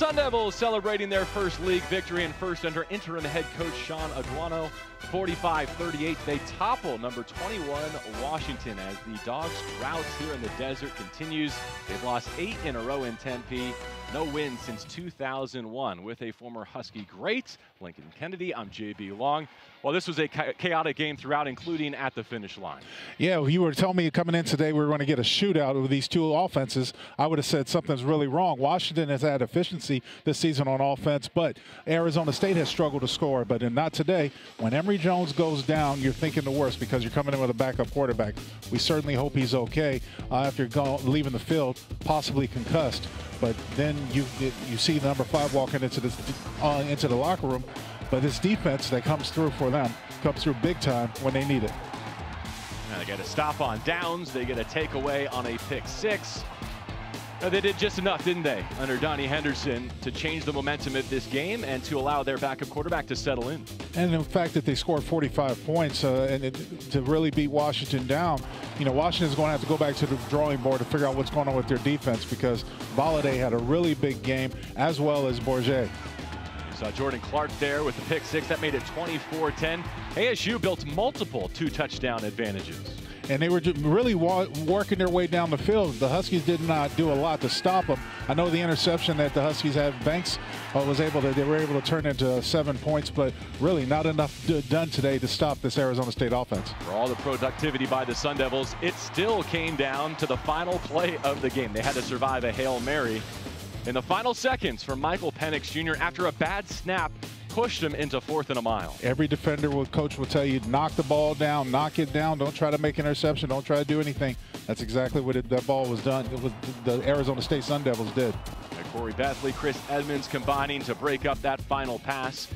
Sun Devils celebrating their first league victory and first under interim head coach Sean Aguano. 45-38, they topple number 21 Washington as the Dogs' drought here in the desert continues. They've lost 8 in a row in Tempe. No win since 2001. With a former Husky great, Lincoln Kennedy, I'm J.B. Long. Well, this was a chaotic game throughout, including at the finish line. Yeah, well, you were telling me coming in today we were going to get a shootout with these two offenses. I would have said something's really wrong. Washington has had efficiency this season on offense, but Arizona State has struggled to score, but not today. When Emory Jones goes down, you're thinking the worst because you're coming in with a backup quarterback. We certainly hope he's okay after leaving the field, possibly concussed. But then you see number 5 walking into the locker room, but this defense that comes through for them comes through big time when they need it. And they get a stop on downs. They get a takeaway on a pick six. Now, they did just enough, didn't they, under Donnie Henderson to change the momentum of this game and to allow their backup quarterback to settle in. And the fact that they scored 45 points to really beat Washington down, you know, Washington's going to have to go back to the drawing board to figure out what's going on with their defense because Valladay had a really big game as well as Bourguet. Saw Jordan Clark there with the pick six. That made it 24-10. ASU built multiple two-touchdown advantages. And they were really working their way down the field. The Huskies did not do a lot to stop them. I know the interception that the Huskies had, Banks they were able to turn into 7 points, but really not enough done today to stop this Arizona State offense. For all the productivity by the Sun Devils, it still came down to the final play of the game. They had to survive a Hail Mary in the final seconds from Michael Penix Jr. after a bad snap pushed him into 4th and a mile. Every defender coach will tell you, knock the ball down, knock it down, don't try to make an interception, don't try to do anything. That's exactly what that ball was done. It was the Arizona State Sun Devils did. And Corey Bethley, Chris Edmonds combining to break up that final pass.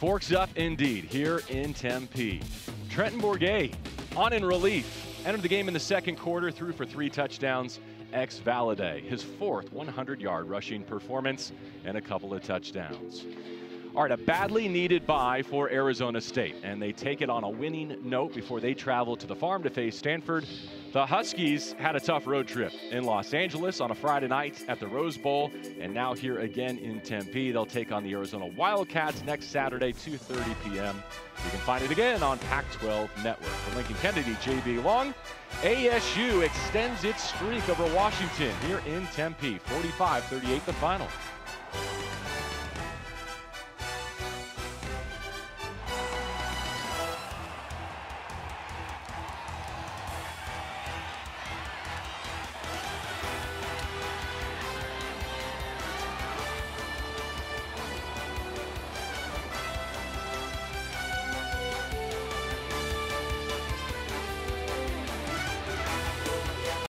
Forks up indeed here in Tempe. Trenton Bourguet on in relief. Entered the game in the second quarter, threw for 3 touchdowns. Xazavian Valladay, his 4th 100-yard rushing performance and a couple of touchdowns. All right, a badly needed bye for Arizona State, and they take it on a winning note before they travel to the Farm to face Stanford. The Huskies had a tough road trip in Los Angeles on a Friday night at the Rose Bowl, and now here again in Tempe. They'll take on the Arizona Wildcats next Saturday, 2:30 p.m. You can find it again on Pac-12 Network. For Lincoln Kennedy, J.B. Long, ASU extends its streak over Washington here in Tempe, 45-38 the final.